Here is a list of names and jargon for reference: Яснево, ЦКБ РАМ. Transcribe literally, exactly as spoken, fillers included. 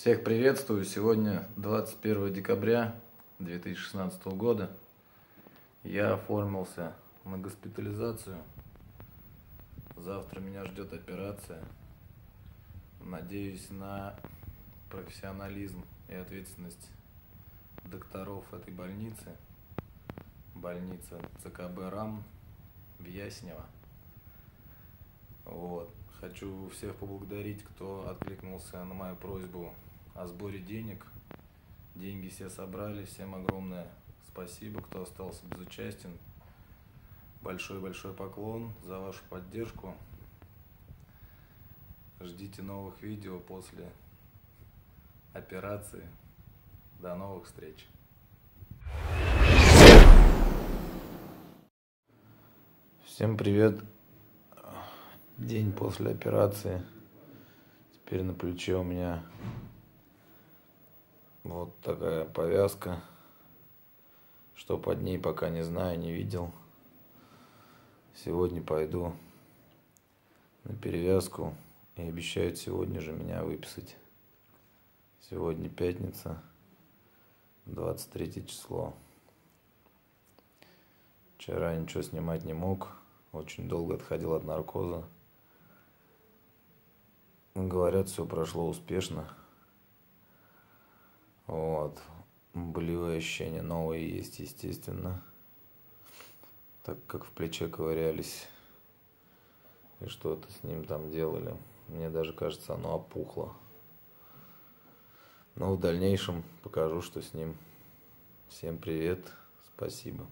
Всех приветствую! Сегодня двадцать первое декабря две тысячи шестнадцатого года. Я оформился на госпитализацию. Завтра меня ждет операция. Надеюсь на профессионализм и ответственность докторов этой больницы. Больница ЦКБ РАМ в Яснево. Вот. Хочу всех поблагодарить, кто откликнулся на мою просьбу о сборе денег. Деньги все собрали, всем огромное спасибо, кто остался безучастен. Большой-большой поклон за вашу поддержку. Ждите новых видео после операции. До новых встреч! Всем привет! День после операции. Теперь на плече у меня вот такая повязка. Что под ней, пока не знаю, не видел. Сегодня пойду на перевязку. И обещают сегодня же меня выписать. Сегодня пятница, двадцать третье число. Вчера ничего снимать не мог. Очень долго отходил от наркоза. Говорят, все прошло успешно. Вот. Болевые ощущения новые есть, естественно. Так как в плече ковырялись и что-то с ним там делали. Мне даже кажется, оно опухло. Но в дальнейшем покажу, что с ним. Всем привет, спасибо.